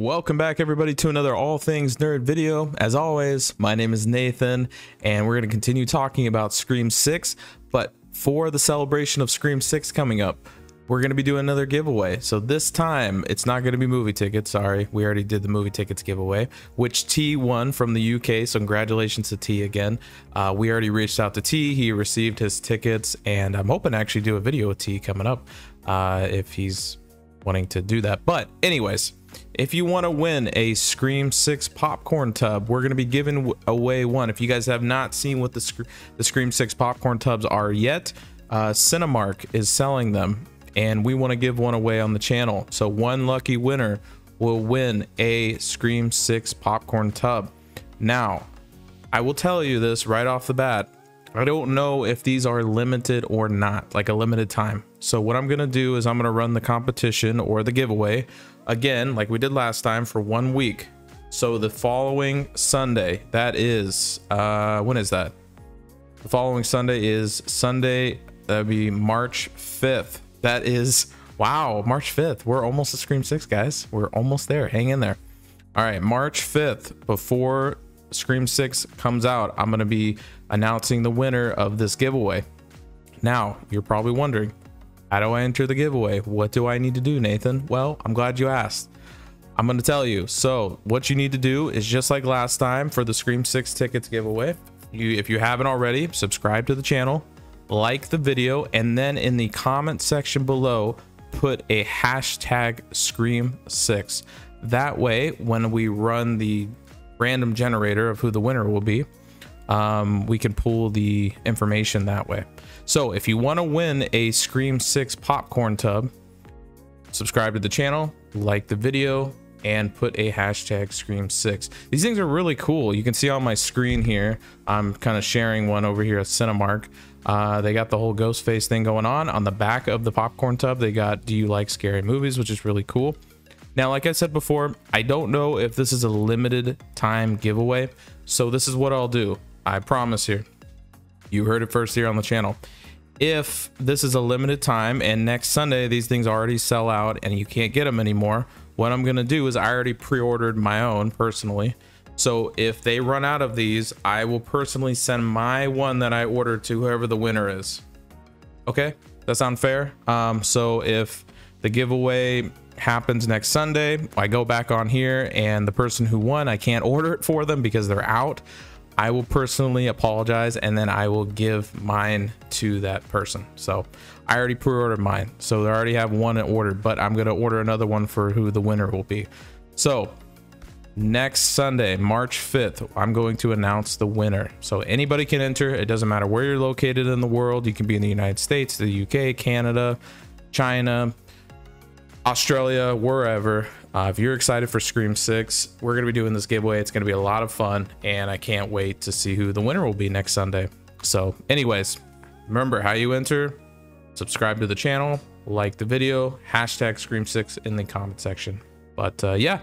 Welcome back, everybody, to another All Things Nerd video. As always, my name is Nathan, and we're going to continue talking about Scream 6. But for the celebration of Scream 6 coming up, we're going to be doing another giveaway. So this time, it's not going to be movie tickets. Sorry, we already did the movie tickets giveaway, which T won from the UK. So congratulations to T again. We already reached out to T. He received his tickets, and I'm hoping to actually do a video with T coming up if he's wanting to do that. But anyways, if you want to win a Scream 6 popcorn tub, we're going to be giving away one. If you guys have not seen what the Scream 6 popcorn tubs are yet, Cinemark is selling them, and we want to give one away on the channel. So one lucky winner will win a Scream 6 popcorn tub. Now, I will tell you this right off the bat. I don't know if these are limited or not, like a limited time. So what I'm going to do is I'm going to run the competition or the giveaway again, like we did last time, for 1 week. So the following Sunday, that is, when is that? The following Sunday is Sunday. That'd be March 5th. That is, wow, March 5th. We're almost at Scream 6, guys. We're almost there. Hang in there. All right, March 5th, before Scream 6 comes out, I'm going to be announcing the winner of this giveaway. Now, you're probably wondering, how do I enter the giveaway? What do I need to do, Nathan? Well, I'm glad you asked. I'm going to tell you. So what you need to do is just like last time for the Scream 6 tickets giveaway. If you haven't already, subscribe to the channel, like the video, and then in the comment section below, put a hashtag Scream 6. That way, when we run the random generator of who the winner will be, we can pull the information that way. So if you want to win a Scream 6 popcorn tub, subscribe to the channel, like the video, and put a hashtag Scream 6. These things are really cool. You can see on my screen here, I'm kind of sharing one over here at Cinemark. They got the whole Ghostface thing going on the back of the popcorn tub. They got, do you like scary movies, which is really cool. Now, like I said before, I don't know if this is a limited time giveaway. So this is what I'll do. I promise here. You heard it first here on the channel. If this is a limited time and next Sunday, these things already sell out and you can't get them anymore, what I'm going to do is I already pre-ordered my own personally. So if they run out of these, I will personally send my one that I ordered to whoever the winner is. Okay, that sound fair? So if the giveaway happens next Sunday, I go back on here and the person who won, I can't order it for them because they're out. I will personally apologize and then I will give mine to that person. So I already pre-ordered mine, so they already have one ordered, but I'm gonna order another one for who the winner will be. So next Sunday, March 5th, I'm going to announce the winner. So anybody can enter. It doesn't matter where you're located in the world. You can be in the United States, the UK, Canada, China, Australia, wherever. If you're excited for Scream 6, we're going to be doing this giveaway. It's going to be a lot of fun, and I can't wait to see who the winner will be next Sunday. So anyways, remember how you enter. Subscribe to the channel, like the video, hashtag Scream 6 in the comment section. But yeah,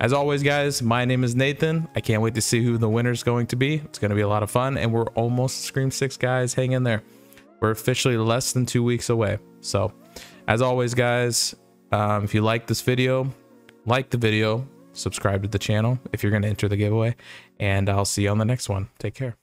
as always, guys, my name is Nathan. I can't wait to see who the winner is going to be. It's going to be a lot of fun, and we're almost Scream 6, guys. Hang in there. We're officially less than 2 weeks away. So as always, guys, if you like this video, like the video, subscribe to the channel if you're going to enter the giveaway, and I'll see you on the next one. Take care.